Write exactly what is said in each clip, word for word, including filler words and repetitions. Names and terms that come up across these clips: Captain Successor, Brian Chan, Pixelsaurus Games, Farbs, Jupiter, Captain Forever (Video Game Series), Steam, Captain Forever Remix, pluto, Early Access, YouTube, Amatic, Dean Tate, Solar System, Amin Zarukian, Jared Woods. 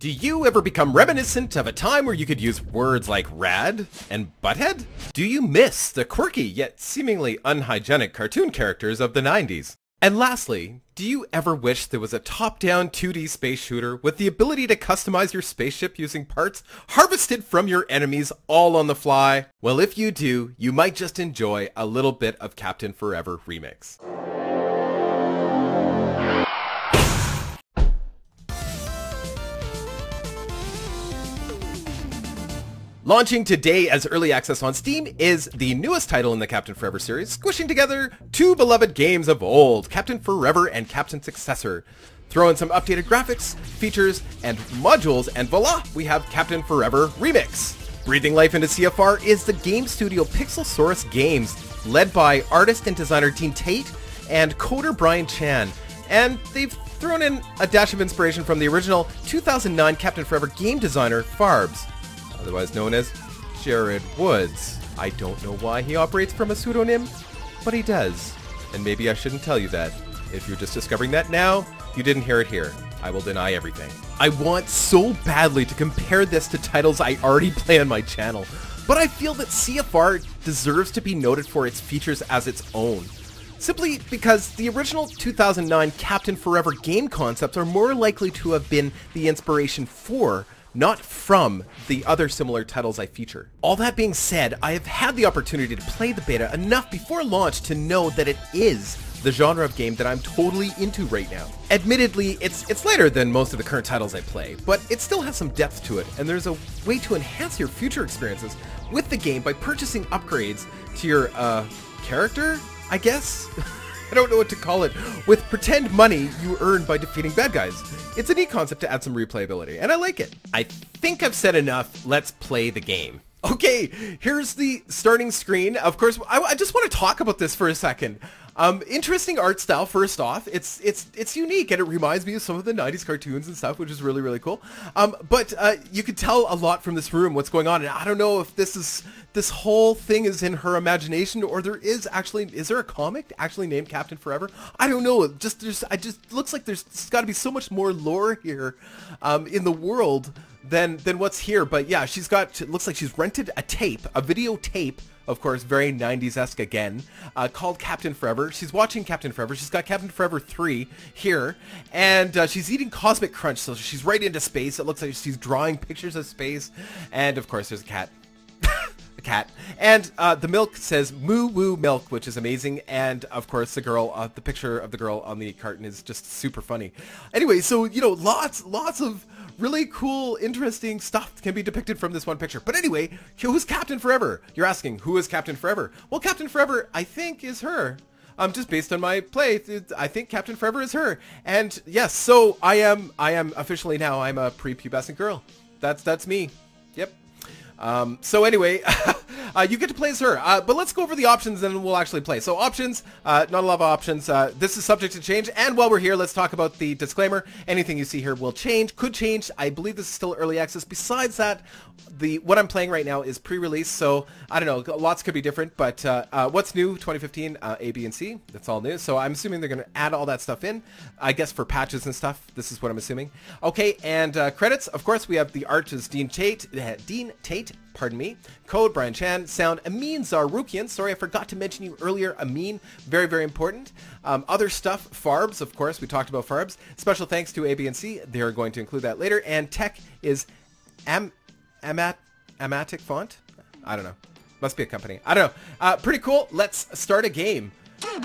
Do you ever become reminiscent of a time where you could use words like rad and butthead? Do you miss the quirky yet seemingly unhygienic cartoon characters of the nineties? And lastly, do you ever wish there was a top-down two D space shooter with the ability to customize your spaceship using parts harvested from your enemies all on the fly? Well, if you do, you might just enjoy a little bit of Captain Forever Remix. Launching today as early access on Steam is the newest title in the Captain Forever series, squishing together two beloved games of old, Captain Forever and Captain Successor. Throw in some updated graphics, features, and modules, and voila, we have Captain Forever Remix. Breathing life into C F R is the game studio Pixelsaurus Games, led by artist and designer Dean Tate and coder Brian Chan, and they've thrown in a dash of inspiration from the original two thousand nine Captain Forever game designer Farbs, otherwise known as Jared Woods. I don't know why he operates from a pseudonym, but he does. And maybe I shouldn't tell you that. If you're just discovering that now, you didn't hear it here. I will deny everything. I want so badly to compare this to titles I already play on my channel, but I feel that C F R deserves to be noted for its features as its own, simply because the original two thousand nine Captain Forever game concepts are more likely to have been the inspiration for, not from, the other similar titles I feature. All that being said, I have had the opportunity to play the beta enough before launch to know that it is the genre of game that I'm totally into right now. Admittedly, it's it's lighter than most of the current titles I play, but it still has some depth to it, and there's a way to enhance your future experiences with the game by purchasing upgrades to your, uh, character, I guess? I don't know what to call it, with pretend money you earn by defeating bad guys. It's a neat concept to add some replayability, and I like it. I think I've said enough. Let's play the game. Okay, here's the starting screen. Of course, I, I just want to talk about this for a second. Um, interesting art style, first off. It's it's it's unique, and it reminds me of some of the nineties cartoons and stuff, which is really, really cool. Um, but uh, you can tell a lot from this room what's going on, and I don't know if this is this whole thing is in her imagination, or there is actually is there a comic actually named Captain Forever? I don't know. Just there's I just looks like there's, there's got to be so much more lore here um, in the world than than what's here. But yeah, she's got, it looks like she's rented a tape, a videotape, of course, very nineties-esque again, uh, called Captain Forever. She's watching Captain Forever. She's got Captain Forever three here, and uh, she's eating Cosmic Crunch, so she's right into space. It looks like she's drawing pictures of space, and of course, there's a cat. A cat. And uh, the milk says Moo Woo Milk, which is amazing, and of course, the girl, uh, the picture of the girl on the carton is just super funny. Anyway, so, you know, lots, lots of really cool, interesting stuff can be depicted from this one picture. But anyway, who's Captain Forever? You're asking, who is Captain Forever? Well, Captain Forever, I think, is her. Um, just based on my play, I think Captain Forever is her. And yes, so I am, I am officially now, I'm a prepubescent girl. That's, that's me. Yep. Um, so anyway, uh, you get to play as her, uh, but let's go over the options and we'll actually play. So options, uh, not a lot of options. Uh, this is subject to change. And while we're here, let's talk about the disclaimer. Anything you see here will change, could change. I believe this is still early access. Besides that, the what I'm playing right now is pre-release. So I don't know, lots could be different, but uh, uh, what's new twenty fifteen, uh, A, B, and C, that's all new. So I'm assuming they're going to add all that stuff in, I guess, for patches and stuff. This is what I'm assuming. Okay, and uh, credits, of course, we have the art is Dean Tate, uh, Dean Tate, pardon me, code Brian Chan, sound Amin Zarukian. Sorry, I forgot to mention you earlier, Amin, very, very important. Um, other stuff, Farbs, of course, we talked about Farbs. Special thanks to A, B, and C, they're going to include that later. And tech is Am Amat Amatic font? I don't know. Must be a company. I don't know. Uh, pretty cool. Let's start a game.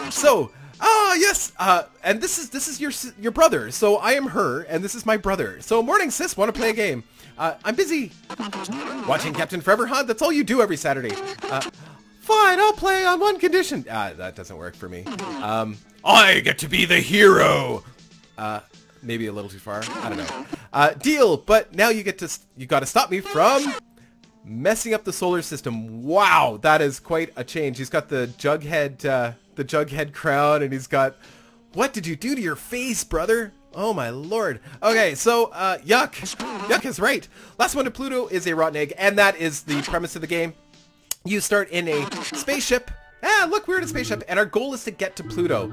So, ah, uh, yes, uh, and this is this is your your brother. So I am her, and this is my brother. So morning, sis, want to play a game? Uh, I'm busy watching Captain Forever, huh? That's all you do every Saturday. Uh, fine, I'll play on one condition. Ah, that doesn't work for me. Um, I get to be the hero. Uh, maybe a little too far. I don't know. Uh, deal, but now you get to you got to stop me from messing up the solar system. Wow, that is quite a change. He's got the Jughead. Uh, the Jughead crown, and he's got, what did you do to your face, brother? Oh my lord. Okay, so uh yuck yuck is right. Last one to Pluto is a rotten egg, and that is the premise of the game. You start in a spaceship. Ah, look, we're in a spaceship, and our goal is to get to Pluto.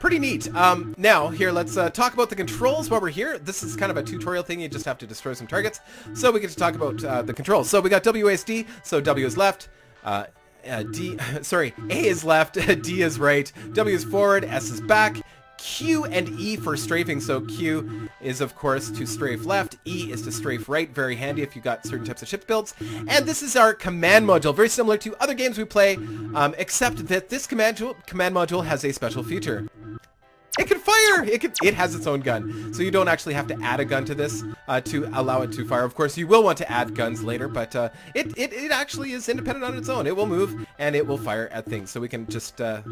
Pretty neat. Um, now, here, let's uh, talk about the controls while we're here. This is kind of a tutorial thing. You just have to destroy some targets. So we get to talk about uh, the controls. So we got W A S D, so W is left, uh, uh, D, sorry, A is left, D is right, W is forward, S is back, Q and E for strafing. So Q is, of course, to strafe left, E is to strafe right. Very handy if you got certain types of ship builds. And this is our command module, very similar to other games we play, um, except that this command, command module has a special feature. It can fire! It can, it has its own gun. So you don't actually have to add a gun to this uh, to allow it to fire. Of course, you will want to add guns later, but uh, it, it, it actually is independent on its own. It will move, and it will fire at things. So we can just uh,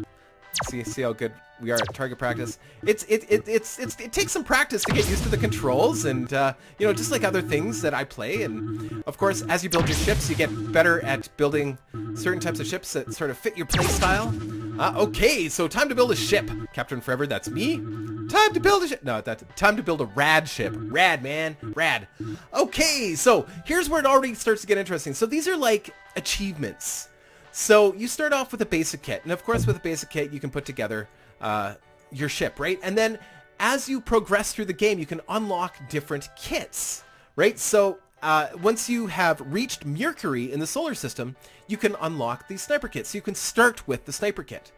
see see how good we are at target practice. It's it, it, it's, it's, it takes some practice to get used to the controls, and uh, you know, just like other things that I play. And of course, as you build your ships, you get better at building certain types of ships that sort of fit your play style. Uh, okay, so time to build a ship. Captain Forever, that's me. Time to build a ship. No, that's time to build a rad ship. Rad, man. Rad. Okay, so here's where it already starts to get interesting. So these are like achievements. So you start off with a basic kit. And of course, with a basic kit, you can put together uh, your ship, right? And then as you progress through the game, you can unlock different kits, right? So Uh, once you have reached Mercury in the solar system, you can unlock the sniper kit. So you can start with the sniper kit.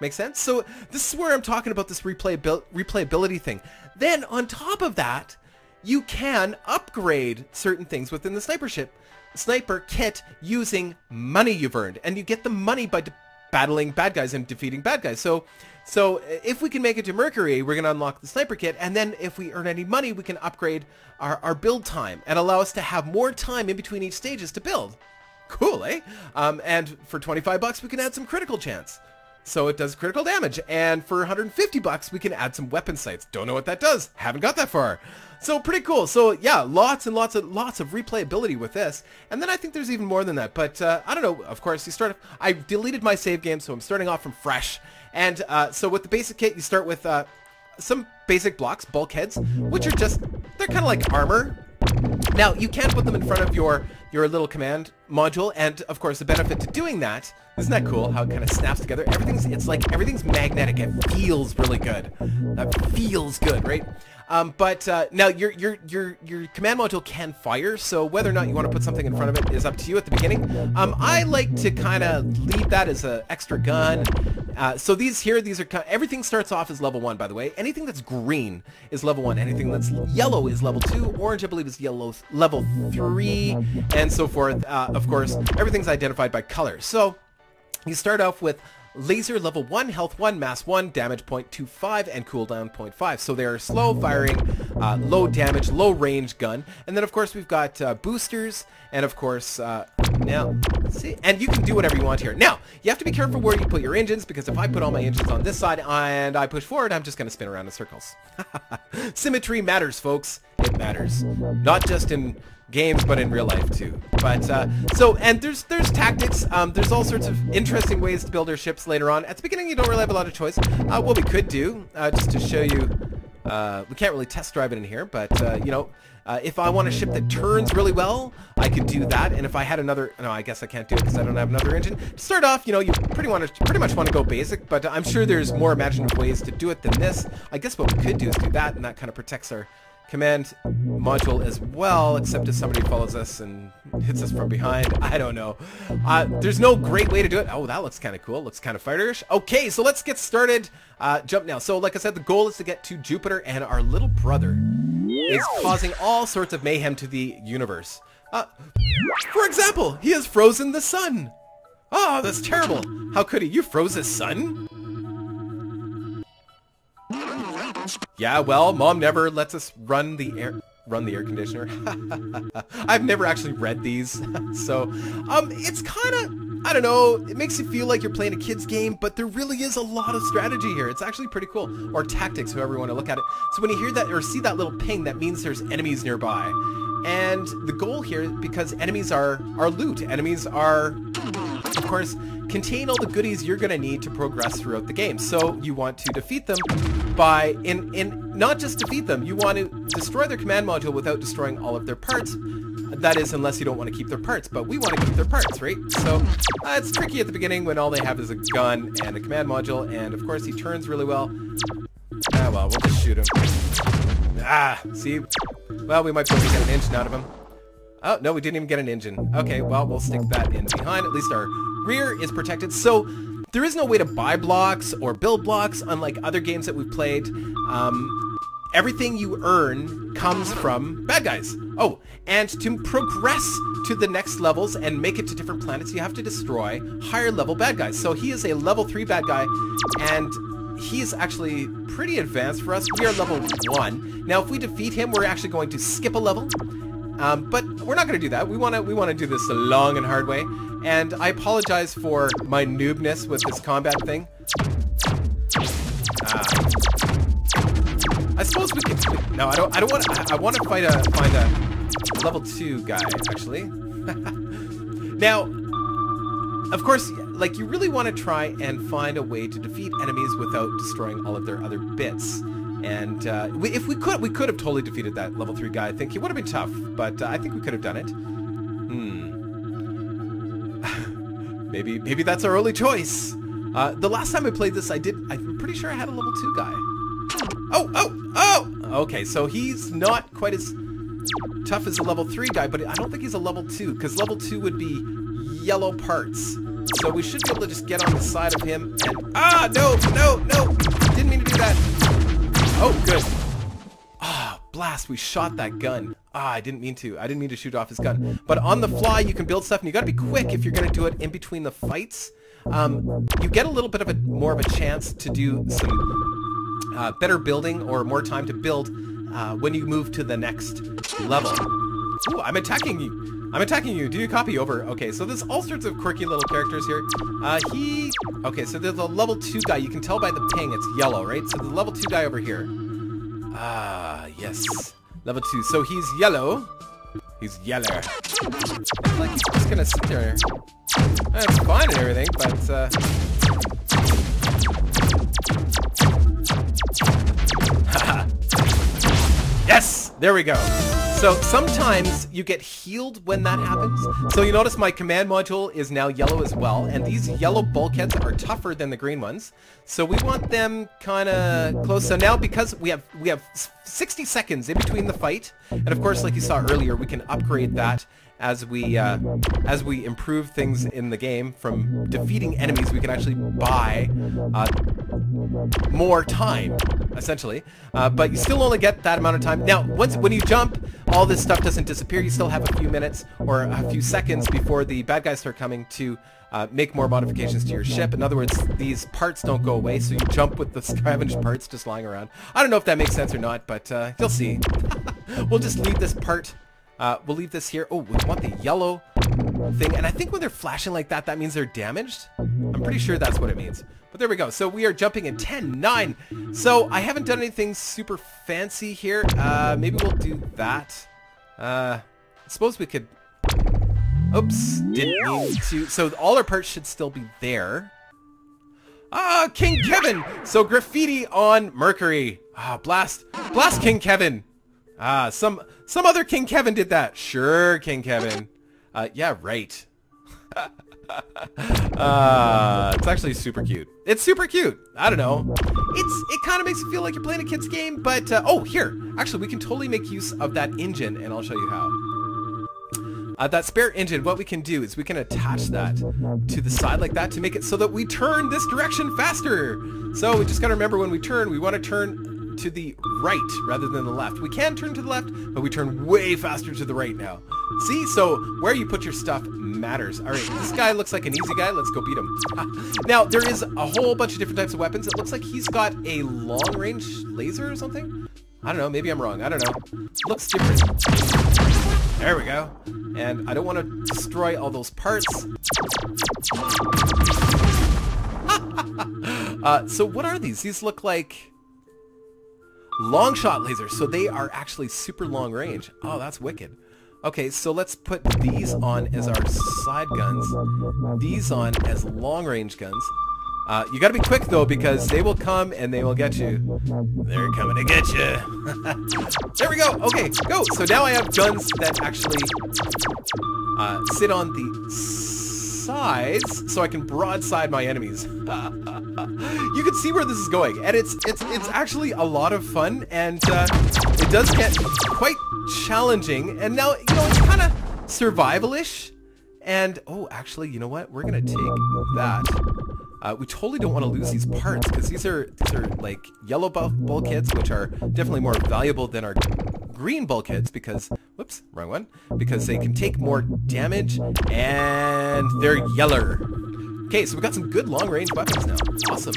Make sense? So this is where I'm talking about this replayabil- replayability thing. Then on top of that, you can upgrade certain things within the sniper ship, sniper kit using money you've earned. And you get the money by battling bad guys and defeating bad guys. So, so if we can make it to Mercury, we're going to unlock the sniper kit, and then if we earn any money, we can upgrade our, our build time and allow us to have more time in between each stages to build. Cool, eh? Um, and for twenty-five bucks, we can add some critical chance, so it does critical damage. And for one hundred fifty bucks, we can add some weapon sights. Don't know what that does. Haven't got that far. So pretty cool. So yeah, lots and lots and lots of replayability with this. And then I think there's even more than that. But uh, I don't know. Of course, you start. I deleted my save game, so I'm starting off from fresh. And uh, so with the basic kit, you start with uh, some basic blocks, bulkheads, which are just, they're kind of like armor. Now, you can put them in front of your, your little command module, and of course the benefit to doing that, isn't that cool how it kind of snaps together? Everything's, it's like everything's magnetic. It feels really good. That feels good, right? Um, but uh, now your, your, your, your command module can fire, so whether or not you want to put something in front of it is up to you at the beginning. Um, I like to kind of leave that as an extra gun. Uh, so these here, these are kind of, everything starts off as level one, by the way. Anything that's green is level one. Anything that's yellow is level two. Orange, I believe, is yellow level three, and so forth. Uh, of course, everything's identified by color. So you start off with laser level one, health one, mass one, damage zero point two five, and cooldown zero point five. So they are slow firing, uh, low damage, low range gun. And then of course we've got uh, boosters, and of course uh, now see, and you can do whatever you want here. Now you have to be careful where you put your engines, because if I put all my engines on this side and I push forward, I'm just going to spin around in circles. Symmetry matters, folks. It matters, not just in games, but in real life too. But uh, so, and there's there's tactics. Um, there's all sorts of interesting ways to build our ships later on. At the beginning, you don't really have a lot of choice. Uh, what we could do, uh, just to show you, uh, we can't really test drive it in here, but uh, you know, uh, if I want a ship that turns really well, I could do that. And if I had another, no, I guess I can't do it because I don't have another engine. To start off, you know, you pretty want to pretty much want to go basic, but I'm sure there's more imaginative ways to do it than this. I guess what we could do is do that, and that kind of protects our command module as well, except if somebody follows us and hits us from behind. I don't know. Uh, there's no great way to do it. Oh, that looks kind of cool. Looks kind of fighterish. Okay, so let's get started. Uh, jump now. So like I said, the goal is to get to Jupiter, and our little brother is causing all sorts of mayhem to the universe. Uh, for example, he has frozen the sun. Oh, that's terrible. How could he? You froze his sun? Yeah, well, Mom never lets us run the air run the air conditioner. I've never actually read these, so um, it's kind of, I don't know, it makes you feel like you're playing a kid's game, but there really is a lot of strategy here. It's actually pretty cool, or tactics, however you want to look at it. So when you hear that or see that little ping, that means there's enemies nearby. And the goal here, because enemies are, are loot, enemies are, of course, contain all the goodies you're going to need to progress throughout the game. So you want to defeat them by, in, in not just defeat them, you want to destroy their command module without destroying all of their parts That is, unless you don't want to keep their parts, but we want to keep their parts, right? So uh, it's tricky at the beginning when all they have is a gun and a command module, and of course he turns really well. Ah, well, we'll just shoot him. Ah, see? Well, we might be able to get an engine out of him. Oh, no, we didn't even get an engine. Okay, well, we'll stick that in behind. At least our rear is protected. So there is no way to buy blocks or build blocks, unlike other games that we've played. Um, everything you earn comes from bad guys. Oh, and to progress to the next levels and make it to different planets, you have to destroy higher level bad guys. So he is a level three bad guy, and he's actually pretty advanced for us. We are level one. Now, if we defeat him, we're actually going to skip a level. Um, but we're not going to do that. We want to we want to do this the long and hard way. And I apologize for my noobness with this combat thing. Uh, I suppose we can. No, I don't. I don't want. I, I want to fight a find a level two guy actually. Now, of course, like you really want to try and find a way to defeat enemies without destroying all of their other bits. And uh, we, if we could, we could have totally defeated that level three guy. I think he would have been tough, but uh, I think we could have done it. Hmm. maybe, maybe that's our only choice. Uh, the last time I played this, I did. I'm pretty sure I had a level two guy. Oh, oh, oh. Okay, so he's not quite as tough as a level three guy, but I don't think he's a level two because level two would be yellow parts. So we should be able to just get on the side of him. And ah, no, no, no. Didn't mean to do that. Oh, good. Ah, blast, we shot that gun. Ah, I didn't mean to. I didn't mean to shoot off his gun. But on the fly, you can build stuff, and you gotta be quick if you're gonna do it in between the fights. Um, you get a little bit of a more of a chance to do some uh, better building or more time to build uh, when you move to the next level. Ooh, I'm attacking you. I'm attacking you. Do you copy? Over? Okay, so there's all sorts of quirky little characters here. Uh, he... Okay, so there's a level two guy. You can tell by the ping, it's yellow, right? So the level two guy over here. Ah, yes. Level two. So he's yellow. He's yeller. It's like he's just gonna sit there. That's fine and everything, but... Uh... Haha. Yes! There we go. So sometimes you get healed when that happens. So you notice my command module is now yellow as well, and these yellow bulkheads are tougher than the green ones. So we want them kind of close. So now because we have we have sixty seconds in between the fight, and of course, like you saw earlier, we can upgrade that as we uh, as we improve things in the game. From defeating enemies, we can actually buy uh, more time, essentially. Uh, but you still only get that amount of time. Now, once when you jump, all this stuff doesn't disappear. You still have a few minutes or a few seconds before the bad guys start coming to uh, make more modifications to your ship. In other words, these parts don't go away, so you jump with the scavenged parts just lying around. I don't know if that makes sense or not, but uh, you'll see. We'll just leave this part. Uh, we'll leave this here. Oh, we want the yellow thing. And I think when they're flashing like that, that means they're damaged. I'm pretty sure that's what it means. But there we go. So we are jumping in ten, nine. So I haven't done anything super fancy here. Uh, maybe we'll do that. Uh, I suppose we could... Oops. Didn't mean to... So all our parts should still be there. Ah, King Kevin! So graffiti on Mercury. Ah, blast. Blast King Kevin. Ah, some... Some other King Kevin did that. Sure, King Kevin. Uh, yeah, right. uh, it's actually super cute. It's super cute. I don't know. It's It kind of makes you feel like you're playing a kid's game, but... Uh, oh, here. Actually, we can totally make use of that engine, and I'll show you how. Uh, that spare engine, what we can do is we can attach that to the side like that to make it so that we turn this direction faster. So we just got to remember when we turn, we want to turn... to the right rather than the left. We can turn to the left, but we turn way faster to the right now. See? So where you put your stuff matters. All right, this guy looks like an easy guy. Let's go beat him. Now, there is a whole bunch of different types of weapons. It looks like he's got a long-range laser or something. I don't know. Maybe I'm wrong. I don't know. Looks different. There we go. And I don't want to destroy all those parts. uh, so what are these? These look like... long shot lasers, so they are actually super long range. Oh, that's wicked. Okay, so let's put these on as our side guns, these on as long range guns. Uh, you gotta be quick though, because they will come and they will get you. They're coming to get you. There we go. Okay, go. So now I have guns that actually uh, sit on the sides, so I can broadside my enemies. You can see where this is going, and it's it's it's actually a lot of fun, and uh, it does get quite challenging. And now you know it's kind of survival-ish. And oh, actually, you know what? We're gonna take that. Uh, we totally don't want to lose these parts, because these are these are like yellow bulkheads, which are definitely more valuable than our green bulkheads, because whoops, wrong one, because they can take more damage and they're yeller. Okay, so we got some good long-range weapons now. Awesome.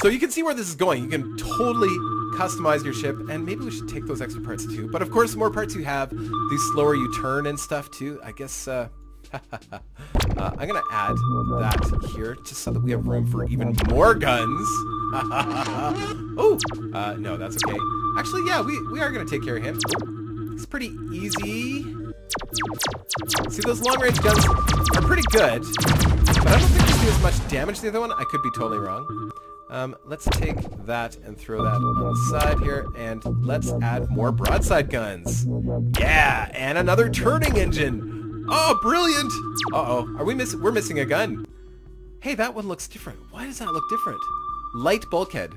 So you can see where this is going. You can totally customize your ship, and maybe we should take those extra parts too. But of course, the more parts you have, the slower you turn and stuff too. I guess. Uh, uh, I'm gonna add that here just so that we have room for even more guns. Oh, uh, no, that's okay. Actually, yeah, we, we are gonna take care of him. It's pretty easy. See, those long-range guns are pretty good, but I don't think they do as much damage to the other one. I could be totally wrong. Um, let's take that and throw that on the side here, and let's add more broadside guns. Yeah, and another turning engine. Oh, brilliant! Uh-oh, are we missing? We're missing a gun. Hey, that one looks different. Why does that look different? Light bulkhead.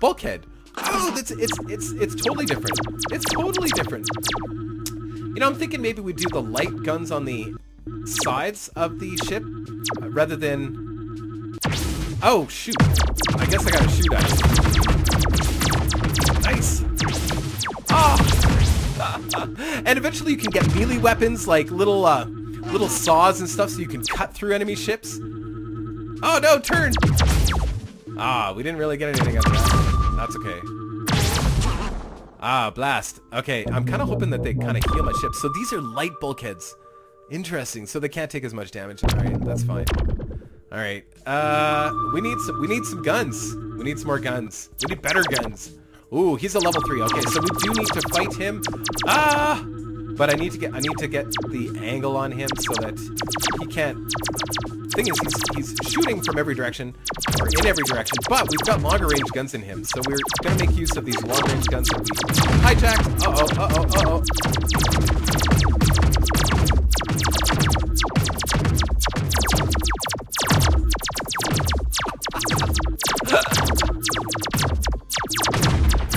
Bulkhead. Oh, that's it's it's it's totally different. It's totally different. You know, I'm thinking maybe we do the light guns on the sides of the ship uh, rather than. Oh shoot! I guess I gotta shoot at it. Nice. Ah. And eventually you can get melee weapons like little uh, little saws and stuff, so you can cut through enemy ships. Oh no, turn! Ah, we didn't really get anything out of that. That's okay. Ah, blast. Okay, I'm kind of hoping that they kind of heal my ship. So these are light bulkheads. Interesting. So they can't take as much damage. All right, that's fine. All right. Uh, we need some. We need some guns. We need some more guns. We need better guns. Ooh, he's a level three. Okay, so we do need to fight him. Ah! But I need to get I need to get the angle on him so that he can't. Thing is, he's, he's shooting from every direction, or in every direction. But we've got longer range guns in him, so we're gonna make use of these long range guns that we hijacked. Uh oh! Uh oh! Uh oh!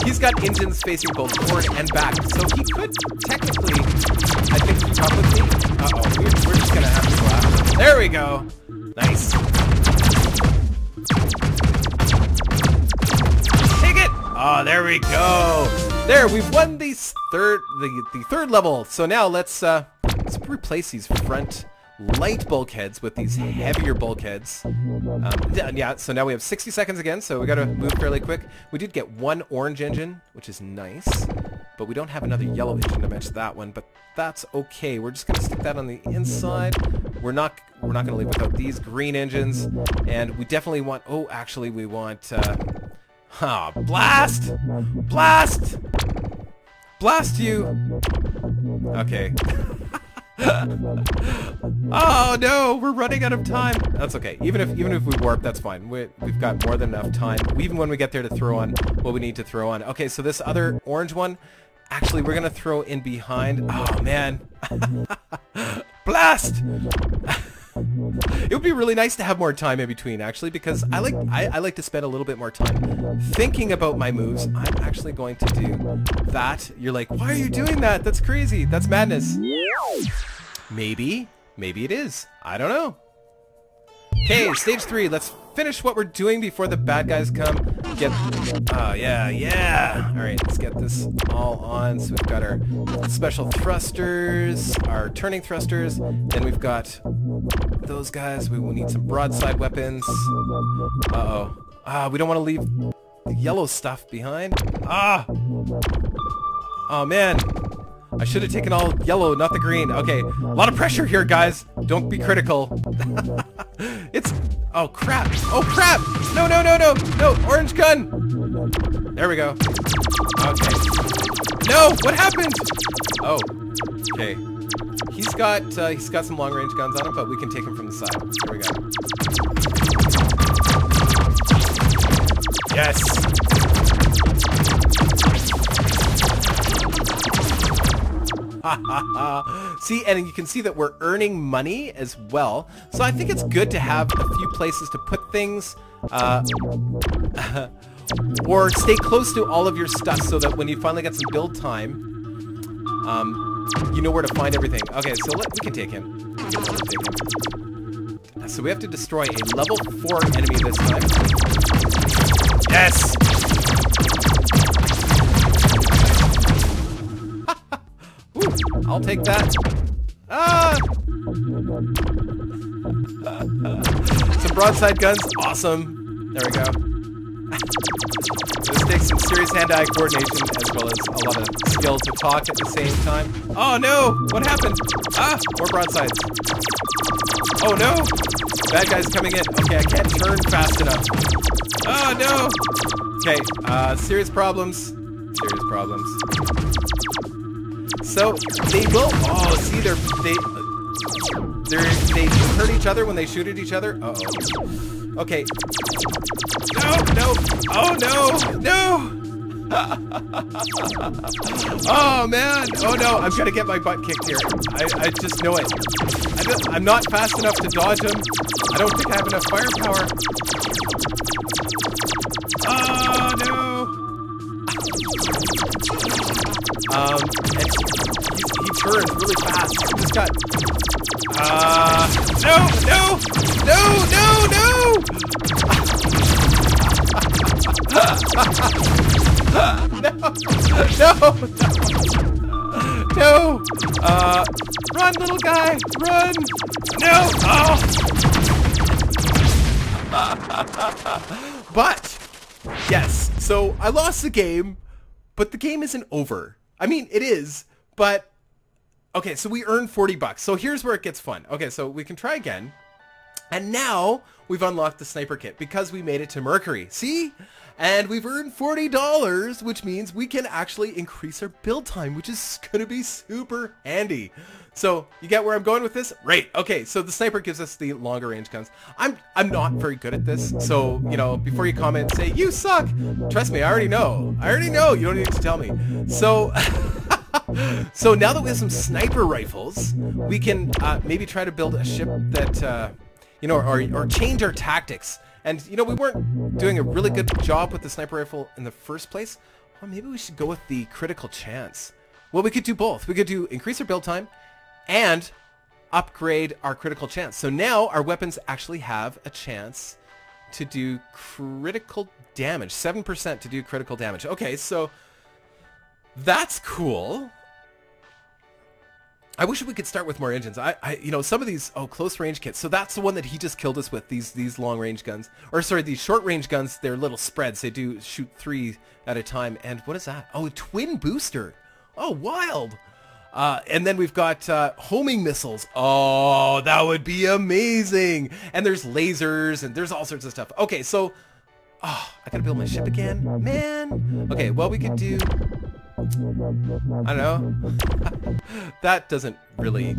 He's got engines facing both forward and back, so he could technically, I think he probably, uh-oh, we're, we're just gonna have to go after him. There we go. Nice. Take it. Oh, there we go. There, we've won the third, the, the third level. So now let's, uh, let's replace these front light bulkheads with these heavier bulkheads. Um, yeah, so now we have sixty seconds again, so we gotta move fairly quick. We did get one orange engine, which is nice, but we don't have another yellow engine to match that one, but that's okay. We're just gonna stick that on the inside. We're not we're not gonna leave without these green engines, and we definitely want, oh, actually we want, uh, huh, blast! Blast! Blast you! Okay. Oh no, we're running out of time. That's okay. Even if even if we warp, that's fine. We, we've got more than enough time. Even when we get there to throw on what we need to throw on. Okay, so this other orange one, actually, we're gonna throw in behind. Oh man, blast! It would be really nice to have more time in between, actually, because I like I, I like to spend a little bit more time thinking about my moves. I'm actually going to do that. You're like, why are you doing that? That's crazy. That's madness. Maybe, maybe it is. I don't know. Okay, stage three. Let's finish what we're doing before the bad guys come. Get, oh yeah, yeah. All right, let's get this all on. So we've got our special thrusters, our turning thrusters. Then we've got those guys. We will need some broadside weapons. Uh-oh. Ah, we don't want to leave the yellow stuff behind. Ah! Oh man. I should have taken all yellow, not the green. Okay, a lot of pressure here, guys. Don't be critical. It's... Oh, crap. Oh, crap! No, no, no, no! No, orange gun! There we go. Okay. No! What happened? Oh. Okay. He's got, uh, he's got some long-range guns on him, but we can take him from the side. There we go. Yes. See, and you can see that we're earning money as well. So I think it's good to have a few places to put things. Uh, or stay close to all of your stuff so that when you finally get some build time, um, you know where to find everything. Okay, so let, we can take him. We can take him. So we have to destroy a level four enemy this time. Yes! Ooh, I'll take that. Ah! Some broadside guns. Awesome. There we go. This takes some serious hand-eye coordination as well as a lot of skill to talk at the same time. Oh no! What happened? Ah! More broadsides. Oh no! Bad guy's coming in. Okay, I can't turn fast enough. Oh no! Okay, uh, serious problems. Serious problems. So, they will- oh, see, they're- they- they're, they hurt each other when they shoot at each other. Uh-oh. Okay. No, no, oh no, no! Oh man, oh no, I'm gonna get my butt kicked here. I, I just know it. I just, I'm not fast enough to dodge him. I don't think I have enough firepower. Oh no! Um, and he, he turns really fast. He just got... Uh, no, no, no, no, no! No, no, no, uh, run, little guy, run, no, oh, but, yes, so I lost the game, but the game isn't over. I mean, it is, but, okay, so we earned forty bucks, so here's where it gets fun. Okay, so we can try again, and now we've unlocked the sniper kit because we made it to Mercury, see? And we've earned forty dollars, which means we can actually increase our build time, which is gonna be super handy. So you get where I'm going with this? Right, okay, so the sniper gives us the longer range guns. I'm I'm not very good at this, so, you know, before you comment and say, you suck, trust me, I already know. I already know, you don't need to tell me. So, so now that we have some sniper rifles, we can uh, maybe try to build a ship that, uh, you know, or, or change our tactics. And, you know, we weren't doing a really good job with the sniper rifle in the first place. Well, maybe we should go with the critical chance. Well, we could do both. We could do increase our build time and upgrade our critical chance. So now our weapons actually have a chance to do critical damage. seven percent to do critical damage. Okay, so that's cool. I wish we could start with more engines. I, I, you know, some of these, oh, close range kits. So that's the one that he just killed us with, these these long range guns. Or sorry, these short range guns, they're little spreads. They do shoot three at a time. And what is that? Oh, a twin booster. Oh, wild. Uh, and then we've got uh, homing missiles. Oh, that would be amazing. And there's lasers and there's all sorts of stuff. Okay, so, oh, I gotta build my ship again, man. Okay, well, we could do... I don't know. That doesn't really...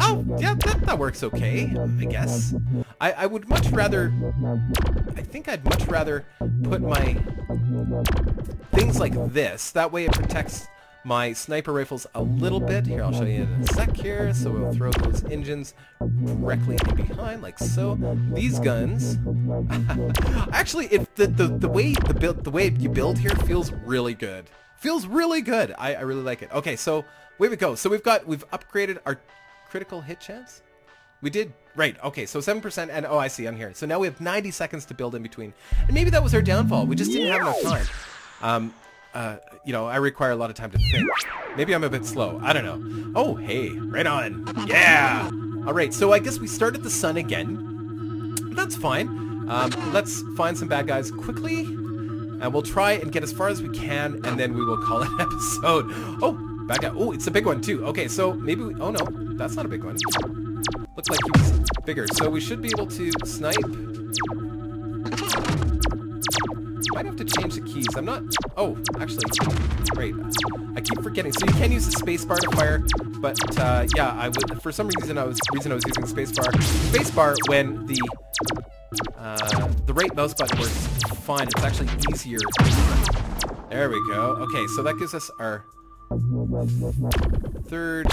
Oh, yeah, that, that works okay, I guess. I, I would much rather... I think I'd much rather put my... things like this. That way it protects my sniper rifles a little bit. Here, I'll show you in a sec here. So we'll throw those engines directly in behind, like so. These guns... Actually, if the, the, the, way the, build, the way you build here feels really good. Feels really good. I, I really like it. Okay, so way we go. So we've got, we've upgraded our critical hit chance. We did, right, okay, so seven percent and, oh, I see, I'm here. So now we have ninety seconds to build in between. And maybe that was our downfall. We just didn't have enough time. Um, uh, you know, I require a lot of time to think. Maybe I'm a bit slow, I don't know. Oh, hey, right on, yeah. All right, so I guess we start at the sun again. That's fine. Um, let's find some bad guys quickly. And we'll try and get as far as we can, and then we will call it an episode. Oh, bad guy. Oh, it's a big one, too. Okay, so maybe we... Oh, no. That's not a big one. Looks like he was bigger. So we should be able to snipe. Might have to change the keys. I'm not... Oh, actually. Great. I keep forgetting. So you can use the space bar to fire, but, uh, yeah, I would... For some reason, I was, reason I was using space bar. Space bar when the... Uh, the right mouse button works fine. It's actually easier. There we go. Okay, so that gives us our third.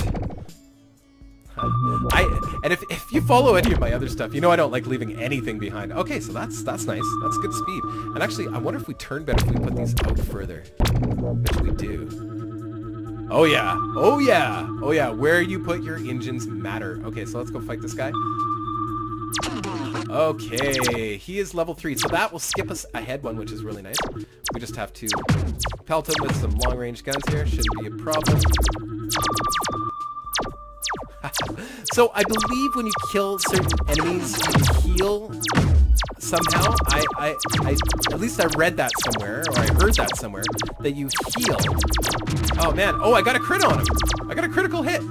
I and if if you follow any of my other stuff, you know I don't like leaving anything behind. Okay, so that's that's nice. That's good speed. And actually, I wonder if we turn better if we put these out further. Which we do. Oh yeah. Oh yeah. Oh yeah. Where you put your engines matter. Okay, so let's go fight this guy. Okay, he is level three, so that will skip us ahead one, which is really nice. We just have to pelt him with some long-range guns here. Shouldn't be a problem. So I believe when you kill certain enemies, you heal somehow. I, I, I, at least I read that somewhere, or I heard that somewhere, that you heal. Oh man, oh I got a crit on him. I got a critical hit.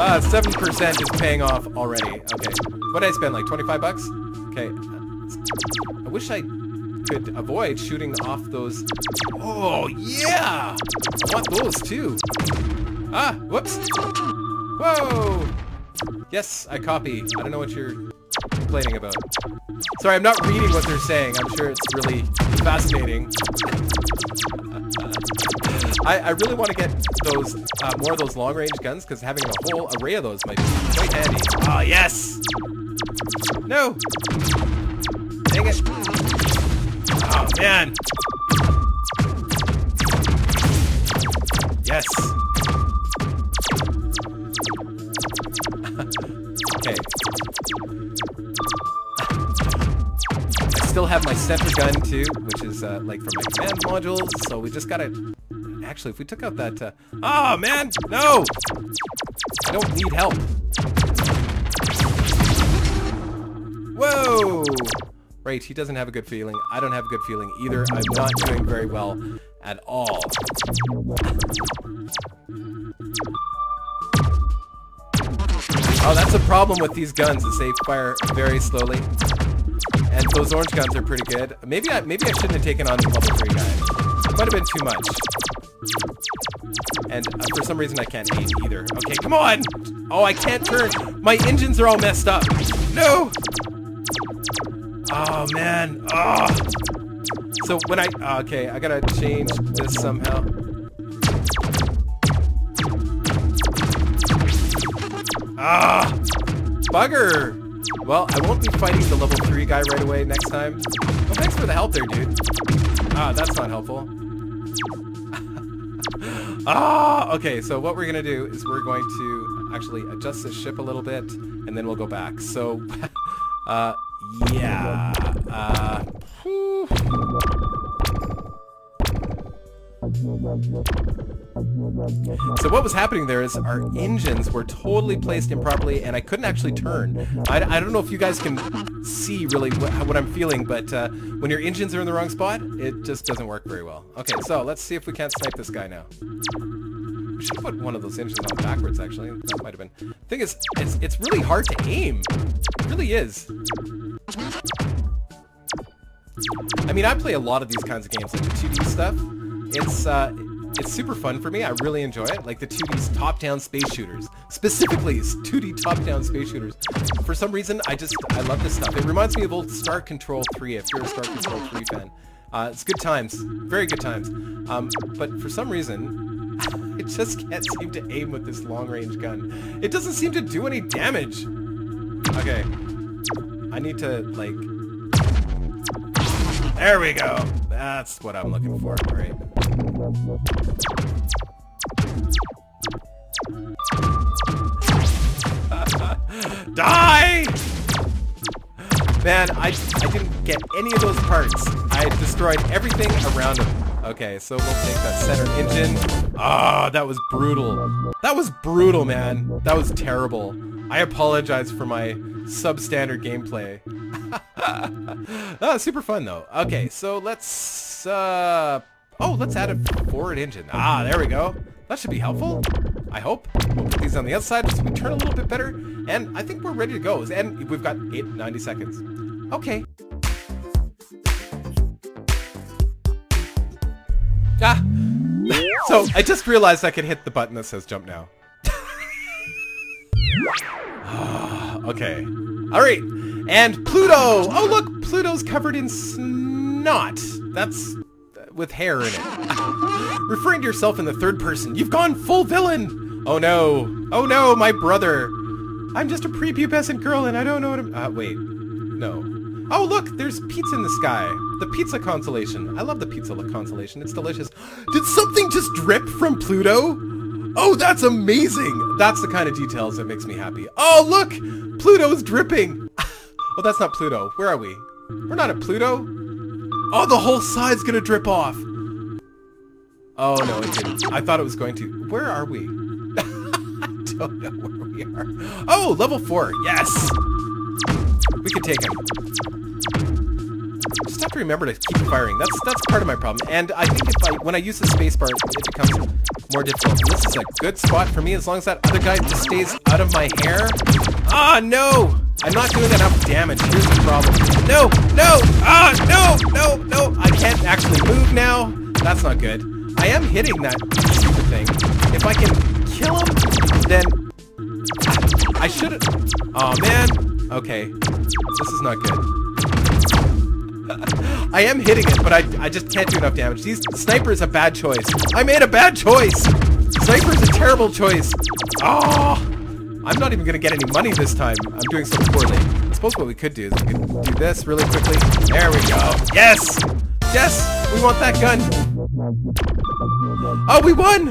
Uh, seven percent is paying off already. Okay, what did I spend, like twenty-five bucks? Okay, I wish I could avoid shooting off those. Oh yeah, I want those too. Ah, whoops. Whoa! Yes, I copy. I don't know what you're complaining about. Sorry, I'm not reading what they're saying. I'm sure it's really fascinating. I, I really want to get those uh, more of those long-range guns, because having a whole array of those might be quite handy. Oh, yes! No! Dang it. Oh, man! Yes! Okay. I still have my center gun too, which is uh, like from my command modules, so we just gotta... Actually, if we took out that... Uh... Oh, man! No! I don't need help. Whoa! Right, he doesn't have a good feeling. I don't have a good feeling either. I'm not doing very well at all. Oh, that's a problem with these guns, is they fire very slowly. And those orange guns are pretty good. Maybe I maybe I shouldn't have taken on the level three guy. It might have been too much. And uh, for some reason I can't aim either. Okay, come on! Oh, I can't turn! My engines are all messed up! No! Oh, man. Oh. So when I... Oh, okay, I gotta change this somehow. Ah! Bugger! Well, I won't be fighting the level three guy right away next time. Well, thanks for the help there, dude. Ah, that's not helpful. Ah! Okay, so what we're gonna do is we're going to actually adjust this ship a little bit, and then we'll go back. So, uh, yeah. Uh, whew. So what was happening there is our engines were totally placed improperly, and I couldn't actually turn. I, I don't know if you guys can see really what, what I'm feeling, but uh, when your engines are in the wrong spot, it just doesn't work very well. Okay, so let's see if we can't snipe this guy now. We should put one of those engines on backwards, actually. That might have been. Thing is, it's, it's really hard to aim. It really is. I mean, I play a lot of these kinds of games, like the two D stuff. It's, uh, it's super fun for me. I really enjoy it. Like the two D's top-down space shooters. Specifically, two D top-down space shooters. For some reason, I just, I love this stuff. It reminds me of old Star Control three, if you're a Star Control three fan. Uh, it's good times. Very good times. Um, but for some reason, it just can't seem to aim with this long-range gun. It doesn't seem to do any damage. Okay. I need to, like... There we go. That's what I'm looking for. All right. Die! Man, I, I didn't get any of those parts. I destroyed everything around him. Okay, so we'll take that center engine. Ah, oh, that was brutal. That was brutal, man. That was terrible. I apologize for my substandard gameplay. Oh, super fun, though. Okay, so let's... Uh, Oh, let's add a forward engine. Ah, there we go. That should be helpful, I hope. We'll put these on the outside so we turn a little bit better. And I think we're ready to go. And we've got eight, ninety seconds. Okay. Ah. So I just realized I could hit the button that says jump now. Okay. All right. And Pluto! Oh look, Pluto's covered in snot. That's with hair in it. Referring to yourself in the third person, you've gone full villain! Oh no. Oh no, my brother. I'm just a prepubescent girl and I don't know what I'm- Uh, wait. No. Oh look, there's pizza in the sky. The pizza constellation. I love the pizza constellation. It's delicious. Did something just drip from Pluto? Oh, that's amazing! That's the kind of details that makes me happy. Oh, look! Pluto's dripping! Oh, that's not Pluto. Where are we? We're not at Pluto. Oh, the whole side's gonna drip off! Oh, no, it didn't. I thought it was going to. Where are we? I don't know where we are. Oh, level four. Yes! We could take him. Just have to remember to keep firing. That's that's part of my problem. And I think if I, when I use the spacebar, it becomes more difficult. This is a good spot for me as long as that other guy just stays out of my hair. Ah, no! I'm not doing enough damage. Here's the problem. No! No! Ah! No! No! No! I can't actually move now. That's not good. I am hitting that stupid thing. If I can kill him, then I should've... Aw, man. Okay. This is not good. I am hitting it, but I, I just can't do enough damage. These sniper is a bad choice. I made a bad choice! Sniper is a terrible choice. Oh, I'm not even going to get any money this time. I'm doing so poorly. I suppose what we could do is we could do this really quickly. There we go. Yes! Yes! We want that gun. Oh, we won!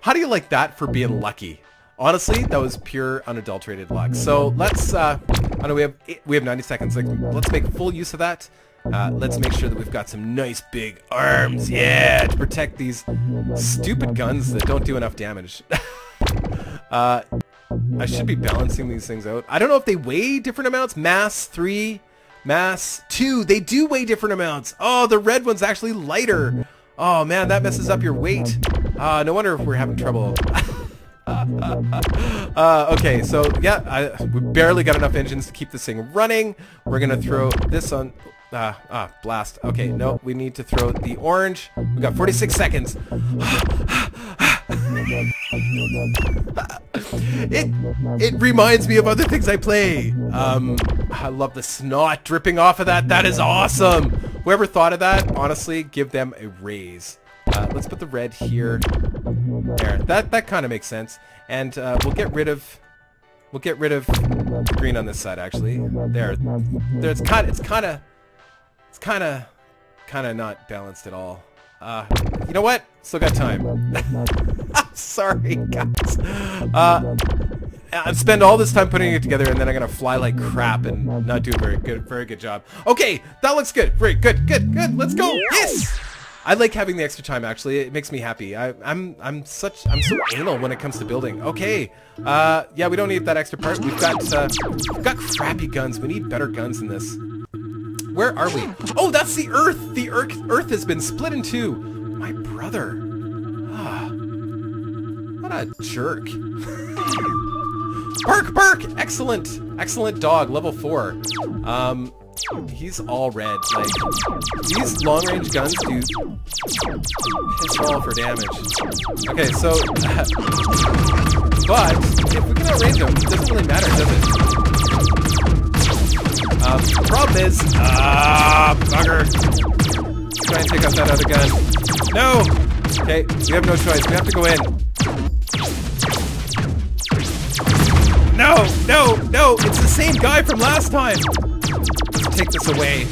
How do you like that for being lucky? Honestly, that was pure, unadulterated luck. So let's, uh, I know we have we have ninety seconds. Like, let's make full use of that. Uh, let's make sure that we've got some nice big arms, yeah, to protect these stupid guns that don't do enough damage. uh, I should be balancing these things out. I don't know if they weigh different amounts. Mass three, mass two. They do weigh different amounts. Oh, the red one's actually lighter. Oh man, that messes up your weight. Uh, no wonder if we're having trouble. Uh, uh, uh, uh, okay, so yeah, I, we barely got enough engines to keep this thing running. We're gonna throw this on, uh, uh, blast. Okay, no, we need to throw the orange. We got forty-six seconds. it it reminds me of other things I play. Um, I love the snot dripping off of that. That is awesome. Whoever thought of that, honestly, give them a raise. Uh, let's put the red here. There, that that kind of makes sense, and uh, we'll get rid of we'll get rid of green on this side actually. There, there. It's kind it's kind of it's kind of kind of not balanced at all. Uh, you know what? Still got time. I'm sorry, guys. Uh, I've spent all this time putting it together, and then I'm gonna fly like crap and not do a very good very good job. Okay, that looks good. Very good, good, good. Let's go. Yes. I like having the extra time, actually. It makes me happy. I, I'm I'm such I'm so anal when it comes to building. Okay, uh, yeah, we don't need that extra part. We've got uh, we've got crappy guns. We need better guns than this. Where are we? Oh, that's the Earth. The Earth Earth has been split in two. My brother. Ah, what a jerk. Bark, bark! Excellent, excellent dog. Level four. Um. He's all red. Like, these long-range guns do piss all for damage. Okay, so, uh, but if we can outrange them, it doesn't really matter, does it? Um, the problem is, ah, uh, bugger. Try and take out that other gun. No. Okay, we have no choice. We have to go in. No, no, no! It's the same guy from last time. Take this away.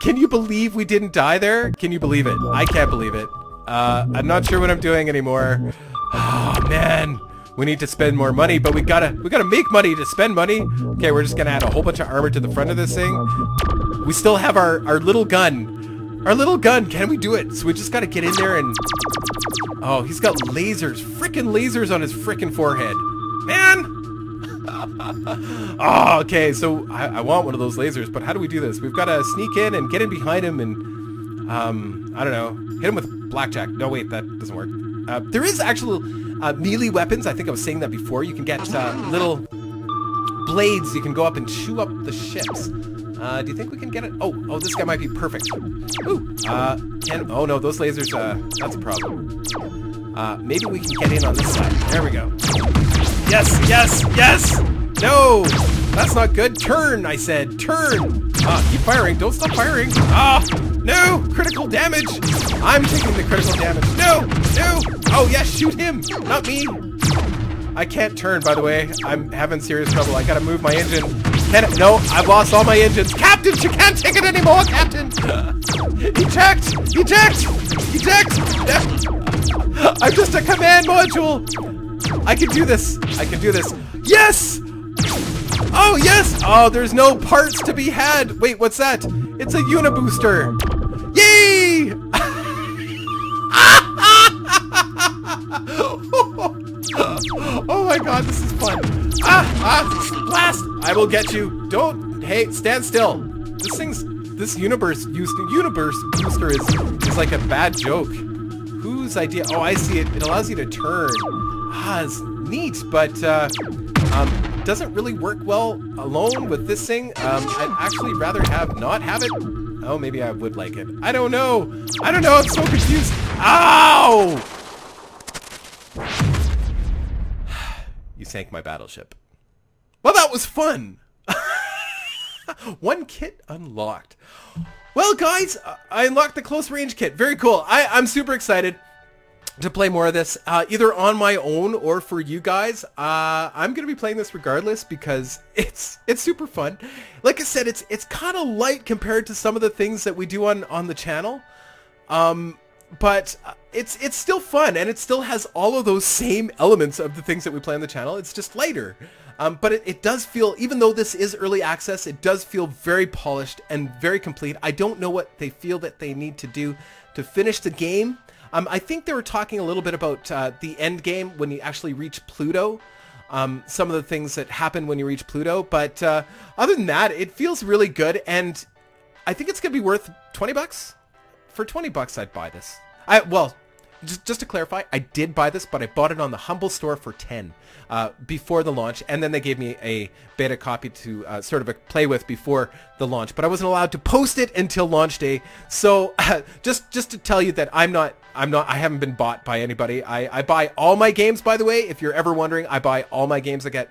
Can you believe we didn't die there? Can you believe it? I can't believe it. Uh, I'm not sure what I'm doing anymore. Oh man, we need to spend more money, but we gotta we gotta make money to spend money. Okay, we're just gonna add a whole bunch of armor to the front of this thing. We still have our our little gun, our little gun. Can we do it? So we just gotta get in there and. Oh, he's got lasers, freaking lasers on his freaking forehead, man. Oh, okay, so I, I want one of those lasers, but how do we do this? We've got to sneak in and get in behind him and, um, I don't know, hit him with blackjack. No, wait, that doesn't work. Uh, there is actual uh, melee weapons. I think I was saying that before. You can get uh, little blades. You can go up and chew up the ships. Uh, do you think we can get it? Oh, oh, this guy might be perfect. Ooh, uh, and, oh no, those lasers, uh, that's a problem. Uh, maybe we can get in on this side. There we go. Yes, yes, yes! No! That's not good. Turn, I said. Turn! Ah, keep firing. Don't stop firing. Ah! No! Critical damage! I'm taking the critical damage. No! No! Oh, yeah, shoot him! Not me! I can't turn, by the way. I'm having serious trouble. I gotta move my engine. Can it? No, I've lost all my engines. Captain, she can't take it anymore, Captain! Eject! Eject! Eject! I'm just a command module! I can do this. I can do this. Yes! Oh, yes! Oh, there's no parts to be had. Wait, what's that? It's a unibooster. Yay! Oh my god, this is fun. Ah, ah, blast! I will get you. Don't, hey, stand still. This thing's, this universe, universe booster is, is like a bad joke. Whose idea? Oh, I see it. It allows you to turn. Ah, it's neat, but uh, um, doesn't really work well alone with this thing. Um, I'd actually rather have not have it. Oh, maybe I would like it. I don't know. I don't know. I'm so confused. Ow! You sank my battleship. Well, that was fun. One kit unlocked. Well, guys, I unlocked the close range kit. Very cool. I, I'm super excited to play more of this, uh, either on my own or for you guys. Uh, I'm gonna be playing this regardless because it's it's super fun. Like I said, it's it's kind of light compared to some of the things that we do on on the channel. Um. But it's it's still fun, and it still has all of those same elements of the things that we play on the channel. It's just lighter. Um, but it, it does feel, even though this is early access, it does feel very polished and very complete. I don't know what they feel that they need to do to finish the game. Um, I think they were talking a little bit about uh, the end game when you actually reach Pluto. Um, some of the things that happen when you reach Pluto. But uh, other than that, it feels really good, and I think it's going to be worth twenty bucks. For twenty bucks, I'd buy this. I, well, just, just to clarify, I did buy this, but I bought it on the Humble Store for ten uh, before the launch, and then they gave me a beta copy to uh, sort of a play with before the launch, but I wasn't allowed to post it until launch day. So uh, just just to tell you that I'm not, I'm not, I haven't been bought by anybody. I, I buy all my games, by the way. If you're ever wondering, I buy all my games. I get,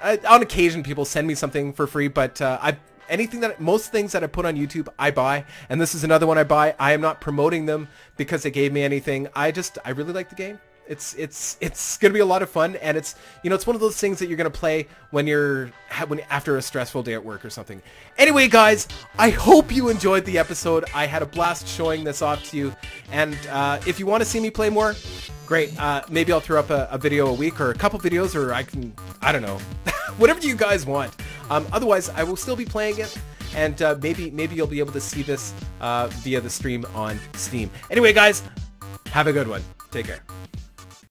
uh, on occasion, people send me something for free, but uh, I. Anything that, most things that I put on YouTube, I buy, and this is another one I buy. I am not promoting them because they gave me anything. I just, I really like the game. It's, it's, it's gonna be a lot of fun, and it's, you know, it's one of those things that you're gonna play when you're, when after a stressful day at work or something. Anyway, guys, I hope you enjoyed the episode. I had a blast showing this off to you, and uh, if you want to see me play more, great. Uh, maybe I'll throw up a, a video a week or a couple videos, or I can, I don't know, whatever you guys want. Um, otherwise, I will still be playing it, and uh, maybe maybe you'll be able to see this uh, via the stream on Steam. Anyway, guys, have a good one. Take care.